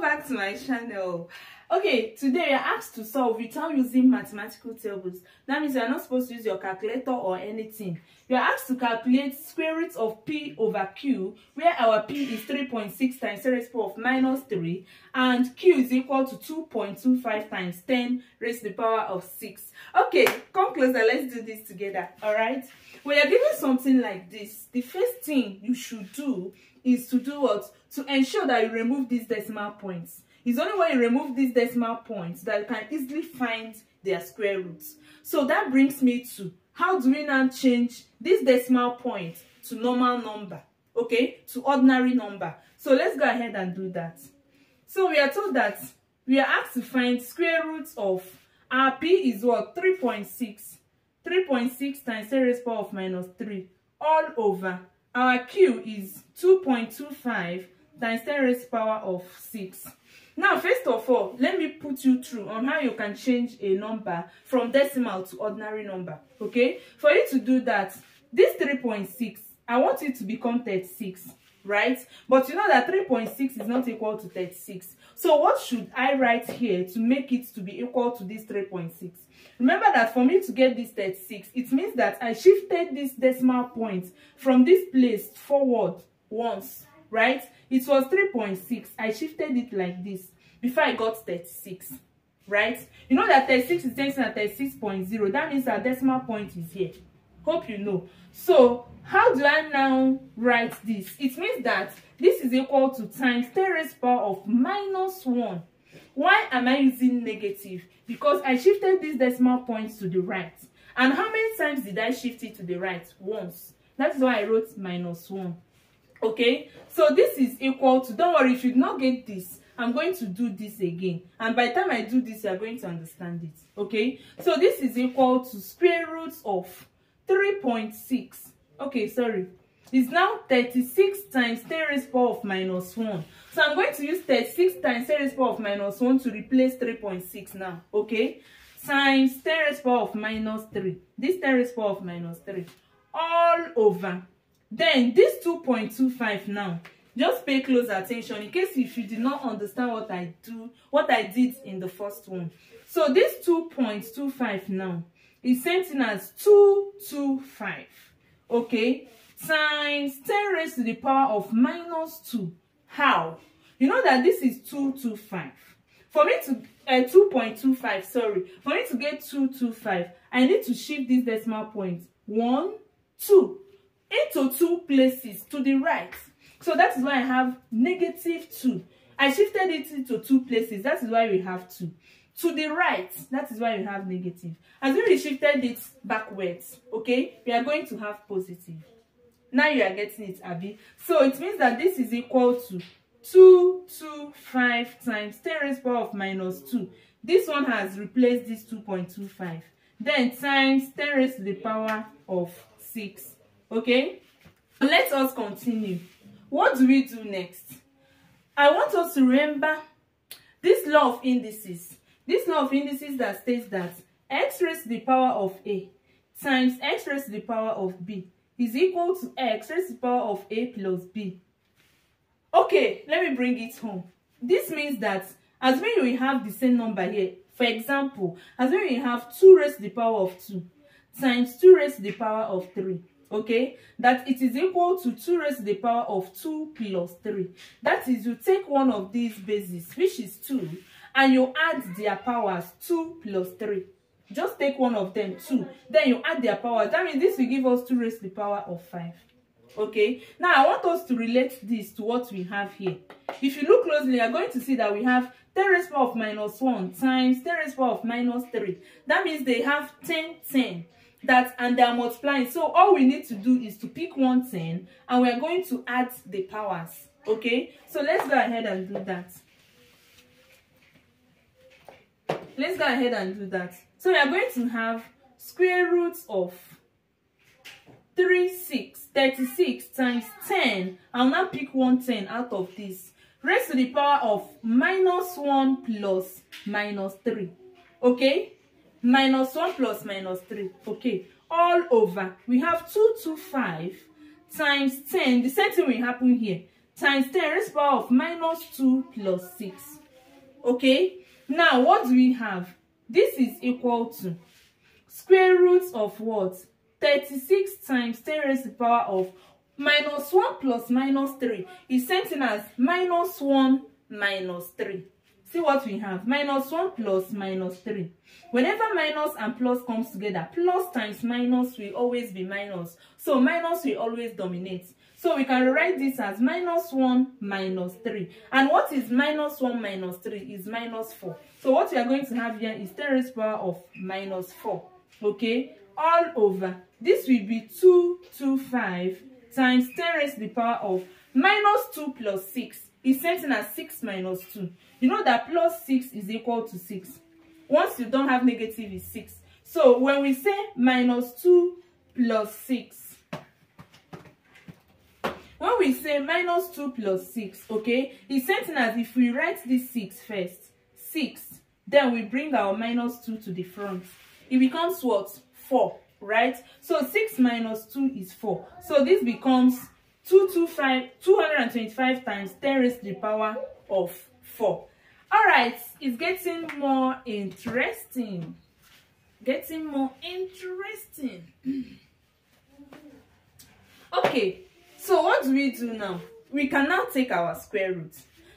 Welcome back to my channel. Okay, today we are asked to solve return using mathematical tables. That means you are not supposed to use your calculator or anything. You are asked to calculate square root of p over q, where our p is 3.6 times 10 raised to the power of minus 3, and q is equal to 2.25 times 10 raised to the power of 6. Okay, come closer, let's do this together, alright? When you are given something like this, the first thing you should do is to do what? To ensure that you remove these decimal points. It's only when you remove these decimal points that you can easily find their square roots. So that brings me to, how do we now change this decimal point to normal number, okay, to ordinary number? So let's go ahead and do that. So we are told that we are asked to find square root of our p is what? 3.6 times 10 raised to the power of minus 3 all over. Our q is 2.25 times 10 raised to the power of 6. Now, first of all, let me put you through on how you can change a number from decimal to ordinary number, okay? For you to do that, this 3.6, I want it to become 36, right? But you know that 3.6 is not equal to 36. So what should I write here to make it to be equal to this 3.6? Remember that for me to get this 36, it means that I shifted this decimal point from this place forward once, right? It was 3.6. I shifted it like this before I got 36, right? You know that 36 is 10 at 36.0. That means our decimal point is here. Hope you know. So how do I now write this? It means that this is equal to times 10 raised to the power of minus 1. Why am I using negative? Because I shifted these decimal points to the right. And how many times did I shift it to the right? Once. That's why I wrote minus 1. Okay, so this is equal to, don't worry, if you do not get this, I'm going to do this again. And by the time I do this, you are going to understand it. Okay, so this is equal to square root of 3.6. Okay, sorry. It's now 36 times 10 raised to the power of minus 1. So I'm going to use 36 times 10 raised to the power of minus 1 to replace 3.6 now. Okay, times 10 raised to the power of minus 3. This 10 raised to the power of minus 3. All over. Then this 2.25 now, just pay close attention in case if you did not understand what I did in the first one. So this 2.25 now is sent in as 225, okay, times 10 raised to the power of minus 2. How? You know that this is 225. For me to 2.25, sorry, for me to get 225, I need to shift this decimal point 1, 2 into two places to the right. So that is why I have negative 2. I shifted it into two places. That is why we have 2. To the right, that is why we have negative. As we shifted it backwards, okay, we are going to have positive. Now you are getting it, Abby. So it means that this is equal to 225 times 10 raised to the power of minus 2. This one has replaced this 2.25. Then times 10 raised to the power of 6. Okay, let us continue. What do we do next? I want us to remember this law of indices. This law of indices that states that x raised to the power of a times x raised to the power of b is equal to x raised to the power of a plus b. Okay, let me bring it home. This means that as when we have the same number here, for example, as when we have 2 raised to the power of 2 times 2 raised to the power of 3, okay, that it is equal to 2 raised to the power of 2 plus 3. That is, you take one of these bases, which is 2, and you add their powers, 2 plus 3. Just take one of them, 2, then you add their powers. That means this will give us 2 raised to the power of 5. Okay, now I want us to relate this to what we have here. If you look closely, you are going to see that we have 10 raised to the power of minus 1 times 10 raised to the power of minus 3. That means they have 10, 10. That, and they are multiplying, so all we need to do is to pick 1 10, and we are going to add the powers. Okay, so let's go ahead and do that. Let's go ahead and do that. So we are going to have square root of 36 times 10. I'll now pick 1 10 out of this, raised to the power of minus 1 plus minus 3. Okay, minus 1 plus minus 3. Okay, all over. We have 225 times 10. The same thing will happen here. times 10 raised to the power of minus 2 plus 6. Okay, now what do we have? This is equal to square root of what? 36 times 10 raised to the power of minus 1 plus minus 3 is same thing as minus 1 minus 3. See what we have, minus 1 plus minus 3. Whenever minus and plus comes together, plus times minus will always be minus. So minus will always dominate. So we can write this as minus 1 minus 3. And what is minus 1 minus 3 is minus 4. So what we are going to have here is 10 raised to the power of minus 4. Okay, all over. This will be 225 times 10 raised to the power of minus 2 plus 6. Is same thing as 6 minus 2. You know that plus 6 is equal to 6. Once you don't have negative, it's 6. So when we say minus 2 plus 6, when we say minus 2 plus 6, okay, it's same thing as if we write this 6 first. 6. Then we bring our minus 2 to the front. It becomes what? 4, right? So 6 minus 2 is 4. So this becomes 225 times 10 raised to the power of 4. Alright, it's getting more interesting. Getting more interesting. Okay, so what do we do now? We can now take our square root.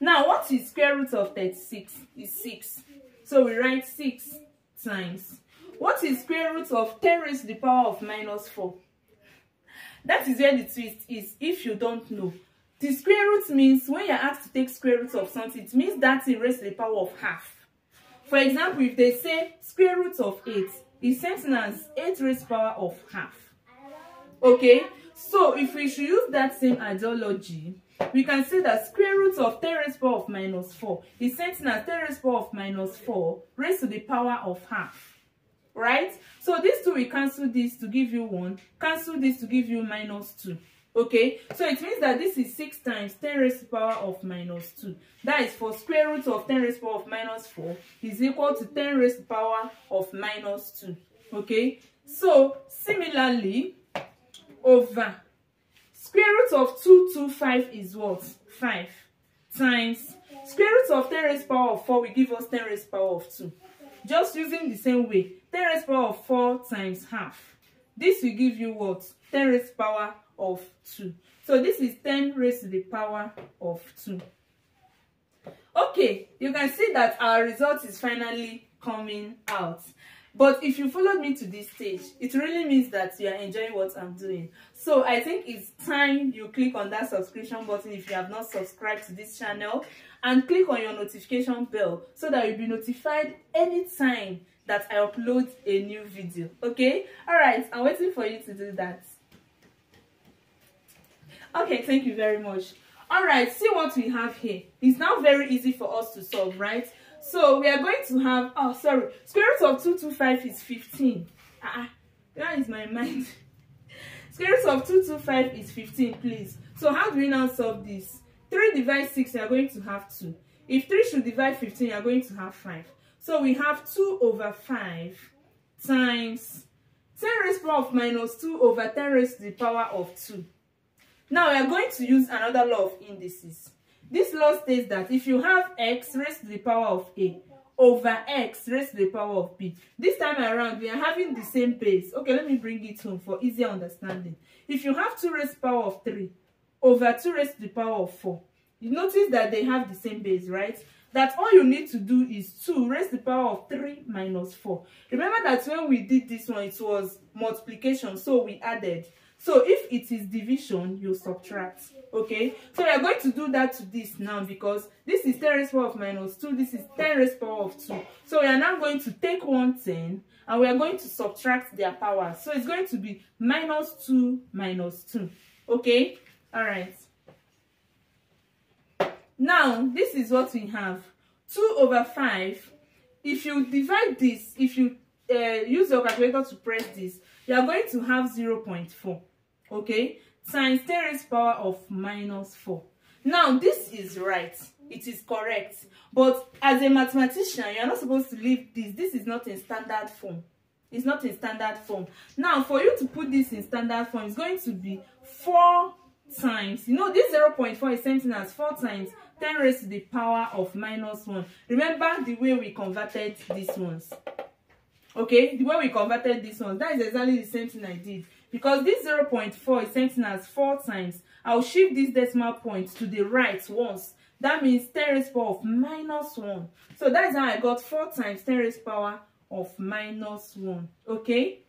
Now, what is square root of 36? Is 6. So we write 6 times. What is square root of 10 raised to the power of minus 4? That is where the twist is, if you don't know. The square root means when you're asked to take square root of something, it means that it raised to the power of half. For example, if they say square root of 8, it's same thing as 8 raised to the power of half. Okay, so if we should use that same ideology, we can say that square root of 10 raised to the power of minus 4 is same thing as 10 raised to the power of minus 4 raised to the power of half. Right? So these two, we cancel this to give you 1, cancel this to give you minus 2. Okay? So it means that this is 6 times 10 raised to the power of minus 2. That is for square root of 10 raised to the power of minus 4 is equal to 10 raised to the power of minus 2. Okay? So, similarly, over square root of 225 is what? 5 times square root of 10 raised to the power of 4 will give us 10 raised to the power of 2. Just using the same way, 10 raised to the power of 4 times half. This will give you what? 10 raised to the power of 2. So this is 10 raised to the power of 2. Okay, you can see that our result is finally coming out. But if you followed me to this stage, it really means that you are enjoying what I'm doing. So I think it's time you click on that subscription button if you have not subscribed to this channel, and click on your notification bell so that you'll be notified anytime that I upload a new video. Okay? Alright, I'm waiting for you to do that. Okay, thank you very much. Alright, see what we have here. It's now very easy for us to solve, right? So we are going to have, oh sorry, square root of 225 is 15. Where is my mind? Square root of 225 is 15, please. So how do we now solve this? 3 divides 6, you are going to have 2. If 3 should divide 15, you are going to have 5. So we have 2 over 5 times 10 raised to the power of minus 2 over 10 raised to the power of 2. Now we are going to use another law of indices. This law states that if you have x raised to the power of a over x raised to the power of b, this time around we are having the same base. Okay, let me bring it home for easier understanding. If you have 2 raised to the power of 3 over 2 raised to the power of 4, you notice that they have the same base, right? That all you need to do is 2 raised to the power of 3 minus 4. Remember that when we did this one, it was multiplication, so we added. So if it is division, you subtract, okay? So we are going to do that to this now because this is 10 raised to the power of minus 2, this is 10 raised to the power of 2. So we are now going to take 1 10 and we are going to subtract their power. So it's going to be minus 2 minus 2, okay? All right. Now, this is what we have. 2 over 5, if you divide this, if you use your calculator to press this, you are going to have 0.4. Okay, times 10 raised to the power of minus 4. Now, this is right. It is correct. But as a mathematician, you are not supposed to leave this. This is not in standard form. It's not in standard form. Now, for you to put this in standard form, it's going to be 4 times, you know, this 0.4 is same thing as 4 times 10 raised to the power of minus 1. Remember the way we converted these ones. Okay, the way we converted these ones, that is exactly the same thing I did. Because this 0.4 is same thing as 4 times, I'll shift this decimal point to the right once. That means 10 raised to the power of minus 1. So that is how I got 4 times 10 raised to the power of minus 1. Okay,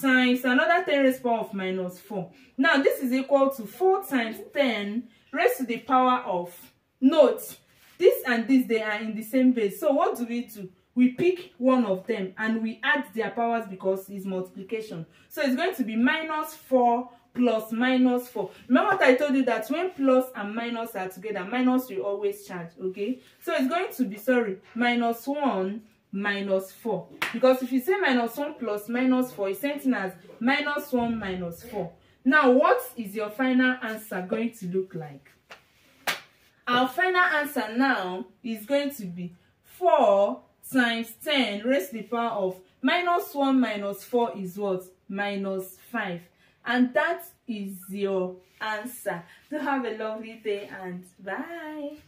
times another 10 raised to the power of minus 4. Now this is equal to 4 times 10 raised to the power of, note, this and this, they are in the same base. So what do? We pick one of them and we add their powers because it's multiplication. So it's going to be minus 4 plus minus 4. Remember what I told you, that when plus and minus are together, minus will always charge, okay? So it's going to be, minus 1 minus 4. Because if you say minus 1 plus minus 4, it's same thing as minus 1 minus 4. Now, what is your final answer going to look like? Our final answer now is going to be 4 times 10 raised to the power of minus 1 minus 4 is what? Minus 5. And that is your answer. Do have a lovely day and bye.